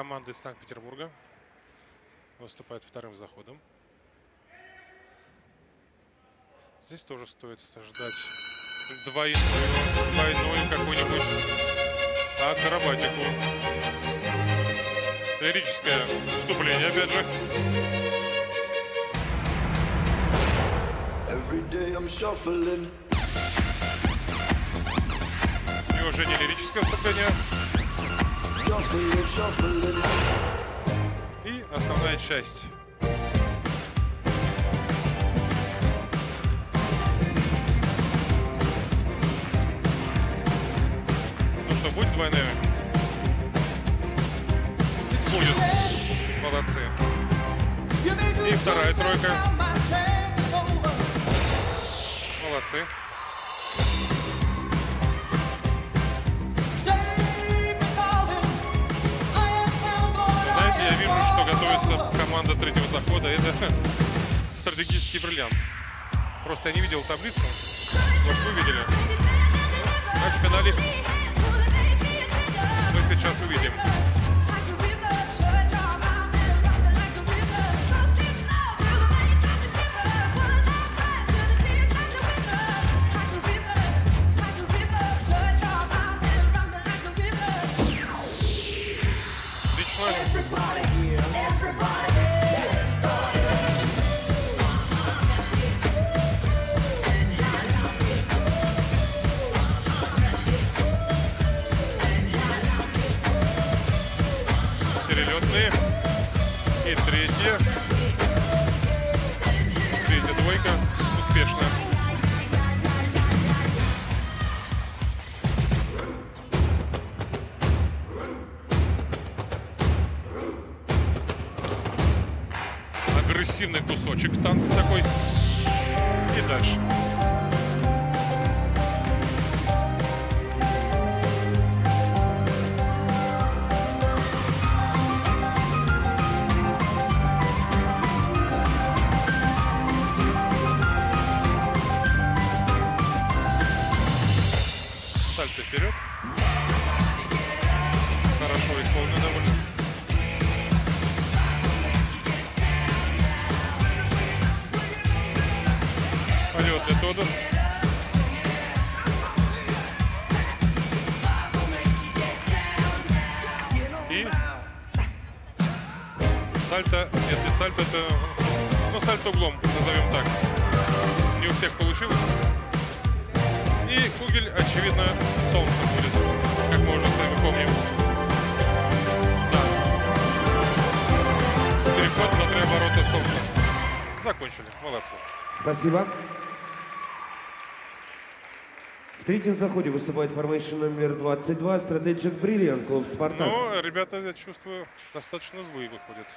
Команда из Санкт-Петербурга выступает вторым заходом. Здесь тоже стоит ждать двойную какую-нибудь акробатику. Лирическое вступление, опять же. И уже не лирическое вступление. И основная часть. Ну что, будет двойная? Будет. Молодцы. И вторая тройка. Молодцы. Я вижу, что готовится команда третьего захода. Это стратегический бриллиант. Просто я не видел таблицу. Может, вы видели? Наш финалист. Мы сейчас увидим. И третья двойка успешно. Агрессивный кусочек танца такой. И дальше. Сальто вперед. Хорошо исполнено довольно. Полет для Тодос. И сальто. Нет, не сальто, это... Ну, сальто углом, назовем так. Не у всех получилось. И кугель, очевидно, солнце будет, как мы уже с вами помним. Да. Переход на 3 оборота солнца. Закончили. Молодцы. Спасибо. В третьем заходе выступает формейшн номер 22, Стратег Бриллиант, клуб «Спартан». Но ребята, я чувствую, достаточно злые выходят.